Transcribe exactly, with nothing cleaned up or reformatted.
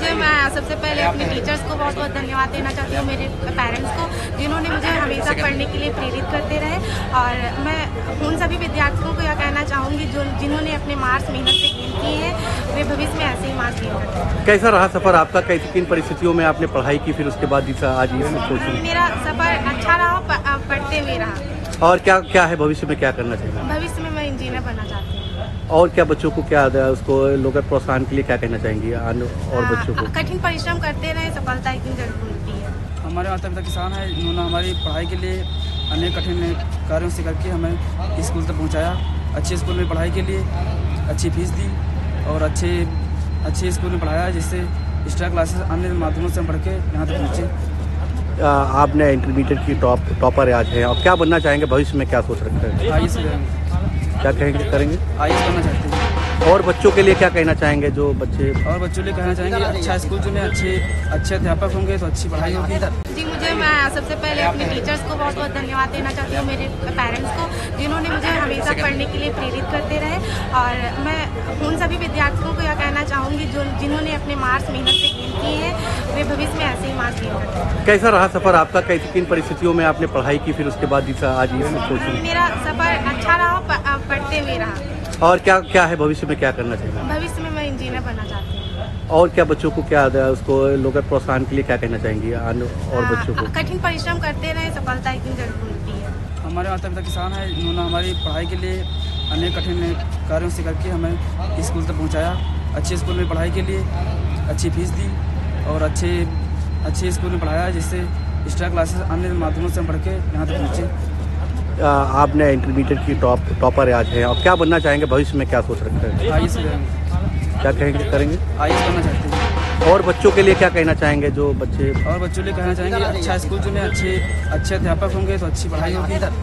मुझे, मैं सबसे पहले अपने टीचर्स को बहुत बहुत धन्यवाद देना चाहती हूँ, मेरे पेरेंट्स को जिन्होंने मुझे हमेशा पढ़ने के लिए प्रेरित करते रहे। और मैं उन सभी विद्यार्थियों को यह कहना चाहूँगी जो जिन्होंने अपने मार्क्स मेहनत से गेन की है, वे भविष्य में ऐसे ही मार्क्स गेन करते हैं। कैसा रहा सफ़र आपका, कैसी किन परिस्थितियों में आपने पढ़ाई की, फिर उसके बाद आज ये? मेरा सफ़र अच्छा रहा, पढ़ते हुए रहा। और क्या क्या है भविष्य में, क्या करना चाहिए? भविष्य में मैं इंजीनियर बनना चाहती हूँ। और क्या बच्चों को क्या उसको लोगों प्रोत्साहन के लिए क्या कहना चाहेंगी? और बच्चों को कठिन परिश्रम करते रहे, सफलता एक दिन जरूर मिलती है। हमारे माता पिता किसान हैं, उन्होंने हमारी पढ़ाई के लिए अनेक कठिन कार्यों से करके हमें स्कूल तक पहुंचाया। अच्छे स्कूल में पढ़ाई के लिए अच्छी फीस दी और अच्छे अच्छे स्कूल में पढ़ाया, जिससे एक्स्ट्रा क्लासेस अन्य माध्यमों से हम पढ़ के यहाँ तक पहुँचे। आपने इंटरमीडिएट की टॉप टॉपर आज हैं, और क्या बनना चाहेंगे भविष्य में, क्या सोच रखते हैं, क्या कहेंगे करेंगे आईएएस बनना चाहते हैं? और बच्चों के लिए क्या कहना चाहेंगे जो बच्चे? और बच्चों के लिए कहना चाहेंगे अच्छा स्कूल चुने, अच्छे अच्छे अध्यापक होंगे तो अच्छी पढ़ाई होगी। जी मुझे, मैं सबसे पहले अपने टीचर्स को बहुत बहुत धन्यवाद देना चाहती हूँ, मेरे पेरेंट्स को जिन्होंने मुझे हमेशा पढ़ने के लिए प्रेरित करते रहे। और मैं उन सभी विद्यार्थियों को यह कहना चाहूँगी जो जिन्होंने अपने मार्क्स मेहनत से गेन की है, वे भविष्य में ऐसे ही मार्क्स गेन करते हैं। कैसा रहा सफ़र आपका, कैसी किन परिस्थितियों में आपने पढ़ाई की, फिर उसके बाद आज ये? मेरा सफ़र अच्छा रहा, पढ़ते हुए रहा। और क्या क्या है भविष्य में, क्या करना चाहिए? भविष्य में मैं इंजीनियर बनना चाहती हूँ। और क्या बच्चों को क्या उसको लोगों प्रोत्साहन के लिए क्या कहना चाहेंगी? और बच्चों को कठिन परिश्रम करते रहे, सफलता एक दिन जरूर मिलती है। हमारे माता पिता किसान हैं, उन्होंने हमारी पढ़ाई के लिए अनेक कठिन कार्यों से करके हमें स्कूल तक पहुँचाया। अच्छे स्कूल में पढ़ाई के लिए अच्छी फीस दी और अच्छे अच्छे स्कूल में पढ़ाया, जिससे एक्स्ट्रा क्लासेस अन्य माध्यमों से हम पढ़ के यहाँ तक पहुँचे। आपने इंटरमीडिएट की टॉप टॉपर आज हैं, और क्या बनना चाहेंगे भविष्य में, क्या सोच रखते हैं? आईएएस बनना, क्या कहेंगे करेंगे आईएएस बनना चाहते हैं। और बच्चों के लिए क्या कहना चाहेंगे जो बच्चे? और बच्चों के लिए कहना चाहेंगे अच्छा स्कूल चुने, अच्छे अच्छे अध्यापक होंगे तो अच्छी पढ़ाई होगी।